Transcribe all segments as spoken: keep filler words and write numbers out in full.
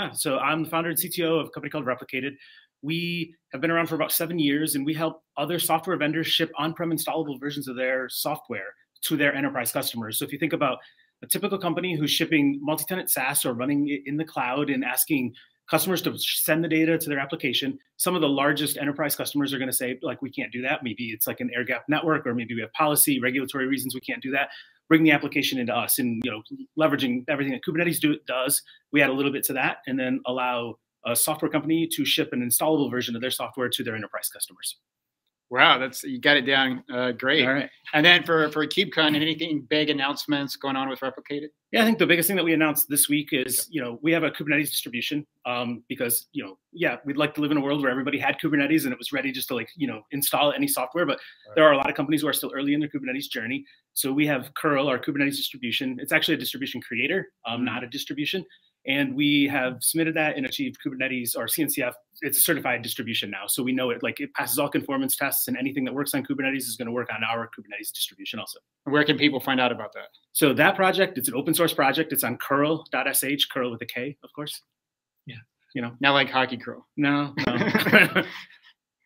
Yeah, so I'm the founder and C T O of a company called Replicated. We have been around for about seven years, and we help other software vendors ship on-prem installable versions of their software to their enterprise customers. So if you think about a typical company who's shipping multi-tenant SaaS or running it in the cloud and asking customers to send the data to their application, some of the largest enterprise customers are going to say, like, we can't do that. Maybe it's like an air gap network, or maybe we have policy, regulatory reasons we can't do that. Bring the application into us, and, you know, leveraging everything that Kubernetes do, does, we add a little bit to that, and then allow a software company to ship an installable version of their software to their enterprise customers. Wow, that's, you got it down uh, great. All right. And then for, for KubeCon, anything big announcements going on with Replicated? Yeah, I think the biggest thing that we announced this week is, you know, we have a Kubernetes distribution um, because, you know, yeah, we'd like to live in a world where everybody had Kubernetes and it was ready just to, like, you know, install any software. But right. There are a lot of companies who are still early in their Kubernetes journey. So we have Curl, our Kubernetes distribution. It's actually a distribution creator, um, mm-hmm. not a distribution. And we have submitted that and achieved Kubernetes or C N C F. It's a certified distribution now. So we know it, like, it passes all conformance tests, and anything that works on Kubernetes is going to work on our Kubernetes distribution also. Where can people find out about that? So that project, it's an open source project. It's on kurl dot S H, kurl with a K, of course. Yeah. You know, not like hockey curl. No, no.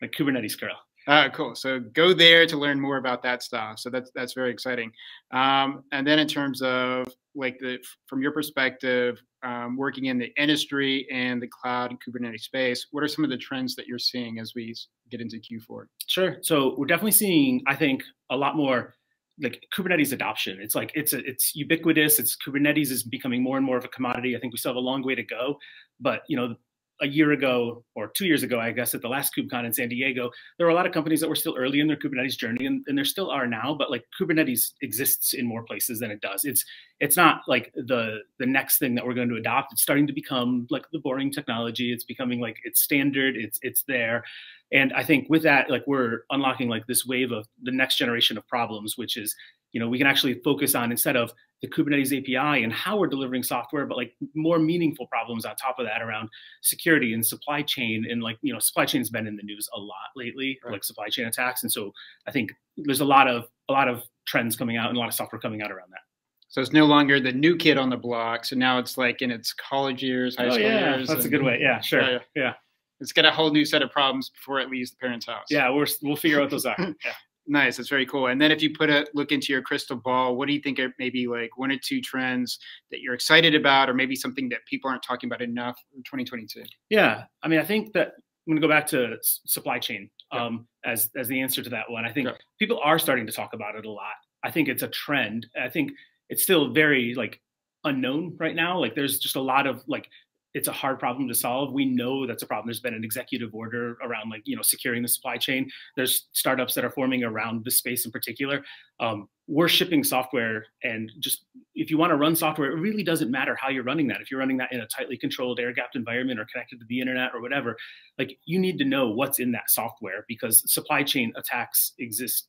Like Kubernetes curl. Uh, cool. So go there to learn more about that stuff. So that's, that's very exciting. Um, and then in terms of, like, the, from your perspective, um, working in the industry and the cloud and Kubernetes space, what are some of the trends that you're seeing as we get into Q four? Sure. So we're definitely seeing, I think, a lot more like Kubernetes adoption. It's like, it's a, it's ubiquitous. It's Kubernetes is becoming more and more of a commodity. I think we still have a long way to go, but, you know, a year ago or two years ago, I guess, at the last KubeCon in San Diego, there were a lot of companies that were still early in their Kubernetes journey, and, and there still are now, but, like, Kubernetes exists in more places than it does. It's it's not like the the next thing that we're going to adopt. It's starting to become like the boring technology. It's becoming like it's standard, it's it's there. And I think with that, like, we're unlocking like this wave of the next generation of problems, which is, you know, we can actually focus on, instead of the Kubernetes A P I and how we're delivering software, but, like, more meaningful problems on top of that around security and supply chain. And, like, you know, supply chain has been in the news a lot lately, right. Like supply chain attacks. And so I think there's a lot of, a lot of trends coming out and a lot of software coming out around that. So it's no longer the new kid on the block. So now it's like in its college years, high oh, school yeah. years. That's a good way. Yeah, sure. Yeah. yeah. It's got a whole new set of problems before it leaves the parents' house. Yeah. We're, we'll figure out what those are. Yeah. Nice. That's very cool. And then if you put a look into your crystal ball, what do you think are maybe like one or two trends that you're excited about, or maybe something that people aren't talking about enough in twenty twenty-two? Yeah. I mean, I think that I'm going to go back to supply chain um, yeah. as, as the answer to that one. I think yeah. people are starting to talk about it a lot. I think it's a trend. I think it's still very, like, unknown right now. Like, there's just a lot of, like, it's a hard problem to solve. We know that's a problem. There's been an executive order around, like, you know, securing the supply chain. There's startups that are forming around this space in particular. Um, we're shipping software, and just if you want to run software, it really doesn't matter how you're running that. If you're running that in a tightly controlled, air-gapped environment or connected to the internet or whatever, like, you need to know what's in that software, because supply chain attacks exist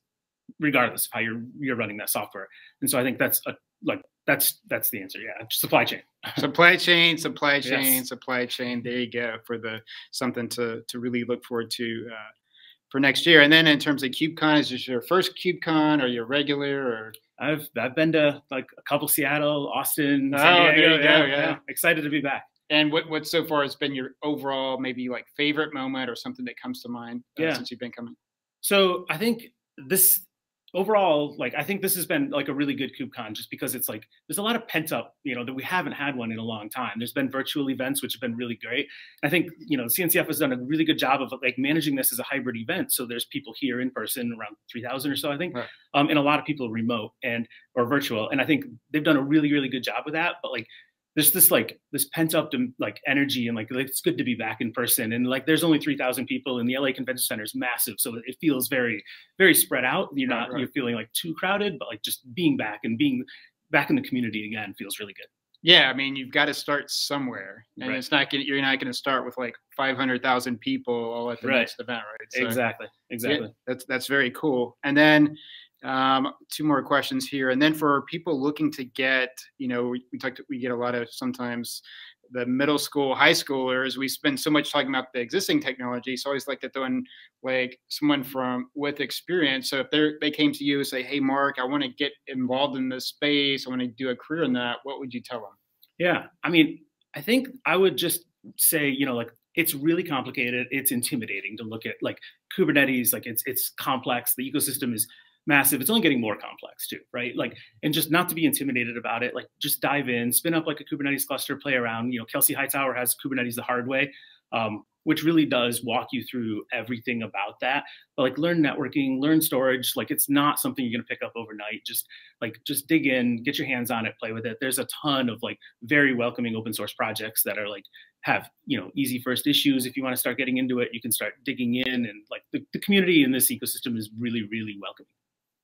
regardless of how you're you're running that software. And so I think that's a like that's that's the answer. Yeah, supply chain, supply chain, supply chain, yes. supply chain. There you go, for the something to to really look forward to uh, for next year. And then in terms of KubeCon, is this your first KubeCon or your regular? Or I've I've been to like a couple, Seattle, Austin, San Diego. Oh, there you yeah, go. Yeah. yeah, excited to be back. And what what so far has been your overall maybe like favorite moment or something that comes to mind uh, yeah. since you've been coming? So I think this. Overall, like, I think this has been like a really good KubeCon, just because it's like, there's a lot of pent up, you know, that we haven't had one in a long time. There's been virtual events, which have been really great. I think, you know, C N C F has done a really good job of like managing this as a hybrid event. So there's people here in person, around three thousand or so, I think, right. um, and a lot of people remote and, or virtual. And I think they've done a really, really good job with that. But like, there's this like this pent up like energy, and like it's good to be back in person. And like there's only three thousand people, and the L A Convention Center is massive, so it feels very very spread out. You're not right, right. you're feeling like too crowded, but like just being back and being back in the community again feels really good. Yeah, I mean you've got to start somewhere, and right. it's not gonna, you're not going to start with like five hundred thousand people all at the right. next event, right? So exactly, exactly. Yeah, that's that's very cool. And then. Um, two more questions here. And then for people looking to get, you know, we, we talked, we get a lot of sometimes the middle school, high schoolers, we spend so much talking about the existing technology. So I always like to throw in like someone from with experience. So if they they came to you and say, hey, Marc, I want to get involved in this space. I want to do a career in that. What would you tell them? Yeah. I mean, I think I would just say, you know, like, it's really complicated. It's intimidating to look at, like, Kubernetes, like it's it's complex. The ecosystem is massive. It's only getting more complex too, right? Like, and just not to be intimidated about it, like, just dive in, spin up like a Kubernetes cluster, play around. You know, Kelsey Hightower has Kubernetes the hard way, um, which really does walk you through everything about that. But like, learn networking, learn storage. Like, it's not something you're gonna pick up overnight. Just like, just dig in, get your hands on it, play with it. There's a ton of like very welcoming open source projects that are like, have, you know, easy first issues. If you wanna start getting into it, you can start digging in, and like the, the community in this ecosystem is really, really welcoming.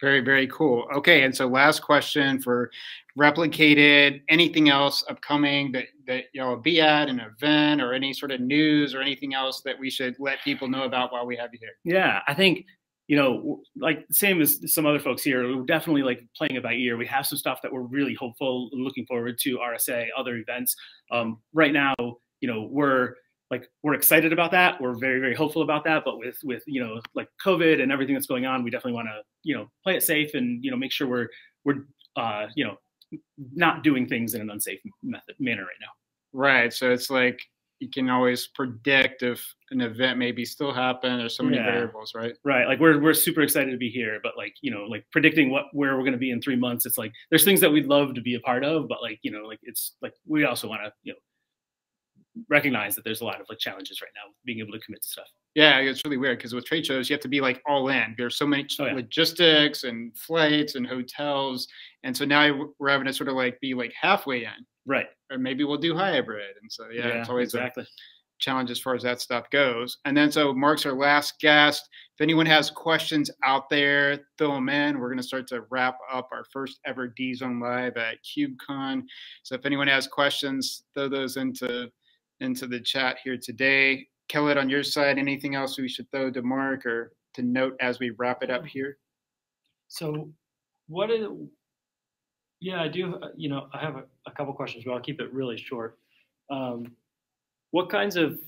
Very, very cool. Okay, and so last question for Replicated. Anything else upcoming that, that y'all be at, an event or any sort of news or anything else that we should let people know about while we have you here? Yeah, I think, you know, like same as some other folks here, we're definitely like playing it by ear. We have some stuff that we're really hopeful, looking forward to, R S A, other events. Um, right now, you know, we're Like we're excited about that. We're very, very hopeful about that. But with, with, you know, like COVID and everything that's going on, we definitely want to, you know, play it safe and, you know, make sure we're, we're, uh, you know, not doing things in an unsafe method manner right now. Right. So it's like, you can always predict if an event maybe still happen. There's so many yeah. variables, right? Right. Like we're, we're super excited to be here, but like, you know, like predicting what, where we're going to be in three months. It's like, there's things that we'd love to be a part of, but like, you know, like it's like, we also want to, you know, recognize that there's a lot of like challenges right now being able to commit to stuff. Yeah, it's really weird because with trade shows you have to be like all in. There's so many oh, yeah. logistics and flights and hotels, and so now we're having to sort of like be like halfway in, right? Or maybe we'll do hybrid. And so yeah, yeah it's always exactly. a challenge as far as that stuff goes. And then so Marc's our last guest. If anyone has questions out there, throw them in. We're going to start to wrap up our first ever D zone Live at KubeCon. So if anyone has questions, throw those into into the chat here today. Kellett, on your side, anything else we should throw to Marc or to note as we wrap it up here? So what is, yeah, I do, you know, I have a, a couple questions, but I'll keep it really short. Um, what kinds of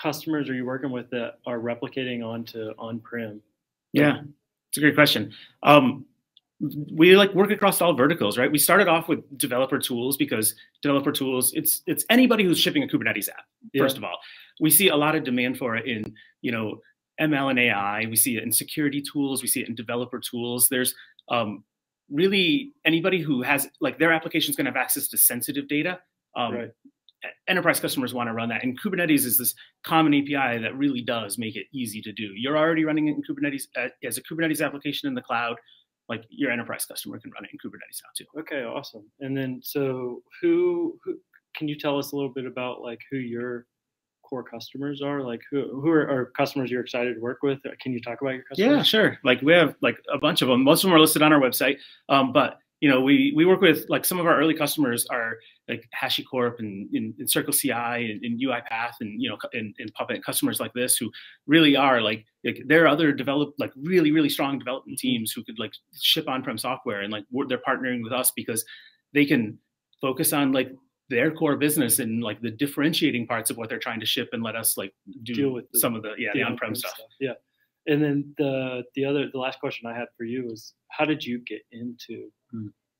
customers are you working with that are replicating onto on-prem? Yeah, it's a great question. Um, We like work across all verticals, right? We started off with developer tools because developer tools, it's it's anybody who's shipping a Kubernetes app, yeah. first of all. We see a lot of demand for it in, you know, M L and A I. We see it in security tools. We see it in developer tools. There's um, really anybody who has, like, their application's going to have access to sensitive data. Um, right. Enterprise customers want to run that. And Kubernetes is this common A P I that really does make it easy to do. You're already running it in Kubernetes uh, as a Kubernetes application in the cloud. Like your enterprise customer can run it in Kubernetes now too. Okay, awesome. And then, so who, who can you tell us a little bit about like who your core customers are? Like who, who are, are customers you're excited to work with? Can you talk about your customers? Yeah, sure. Like we have like a bunch of them. Most of them are listed on our website. Um, but you know, we we work with, like, some of our early customers are like HashiCorp and, and, and CircleCI and, and UiPath and you know and, and Puppet, customers like this who really are like, like there are other develop like really really strong development teams who could like ship on-prem software, and like we're, they're partnering with us because they can focus on like their core business and like the differentiating parts of what they're trying to ship, and let us like do deal with the, some of the yeah the, the on-prem stuff. stuff. Yeah, and then the the other the last question I had for you is, how did you get into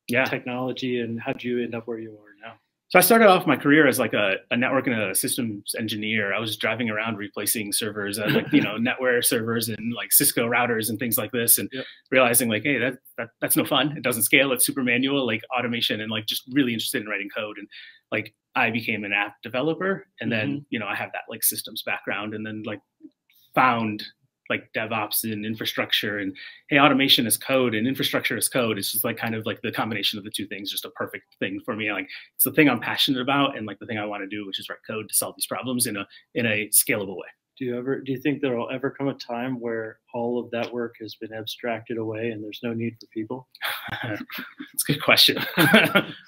yeah. technology, and how did you end up where you are now? So I started off my career as like a, a network and a systems engineer. I was driving around replacing servers, uh, like, you know, NetWare servers and like Cisco routers and things like this, and yep. realizing like, hey, that, that that's no fun. It doesn't scale. It's super manual, like automation, and like just really interested in writing code. And like I became an app developer, and mm-hmm. then, you know, I have that like systems background, and then like found like DevOps and infrastructure, and hey, automation is code and infrastructure is code. It's just like kind of like the combination of the two things, just a perfect thing for me. Like it's the thing I'm passionate about, and like the thing I want to do, which is write code to solve these problems in a in a scalable way. Do you ever do you think there will ever come a time where all of that work has been abstracted away and there's no need for people? It's a good question.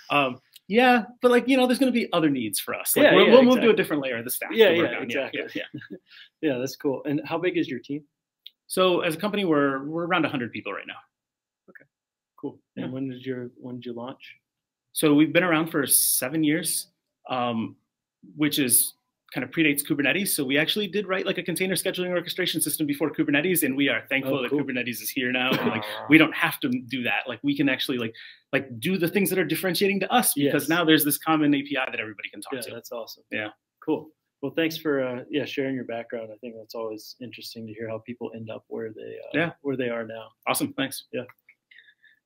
um, yeah, but like, you know, there's going to be other needs for us. Like, yeah, we'll yeah, we'll exactly. move to a different layer of the stack. Yeah, yeah, exactly. yeah, yeah, yeah. yeah, that's cool. And how big is your team? So as a company, we're we're around one hundred people right now. Okay, cool. And yeah. when did your when did you launch? So we've been around for seven years, um, which is kind of predates Kubernetes. So we actually did write like a container scheduling orchestration system before Kubernetes, and we are thankful oh, cool. that Kubernetes is here now. And, like we don't have to do that. Like we can actually like like do the things that are differentiating to us, because yes. now there's this common A P I that everybody can talk yeah, to. Yeah, that's awesome. Yeah. Cool. Well, thanks for uh, yeah sharing your background. I think that's always interesting to hear how people end up where they uh, yeah. where they are now. Awesome. Thanks. Yeah.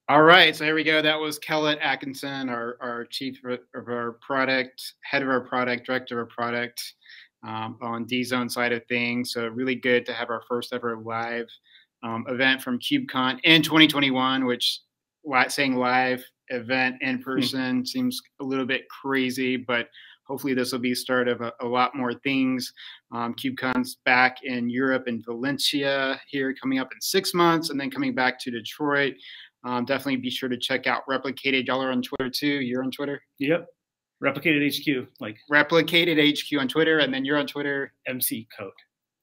All right. So here we go. That was Kellett Atkinson, our our chief of our product, head of our product, director of our product, um, on D zone side of things. So really good to have our first ever live um, event from KubeCon in twenty twenty-one. Which saying live event in person mm-hmm. seems a little bit crazy, but hopefully this will be the start of a, a lot more things. Um, KubeCon's back in Europe and Valencia here coming up in six months and then coming back to Detroit. Um, definitely be sure to check out Replicated. Y'all are on Twitter too. You're on Twitter? Yep. Replicated H Q. Like Replicated H Q on Twitter, and then you're on Twitter. mccode.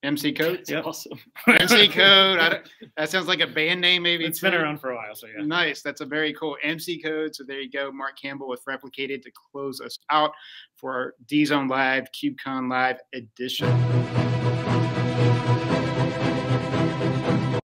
mccode? Yeah, awesome. mccode. I don't, that sounds like a band name maybe. It's too. Been around for a while, so yeah. Nice. That's a very cool mccode. So there you go. Marc Campbell with Replicated to close us out for our D zone Live, KubeCon Live edition.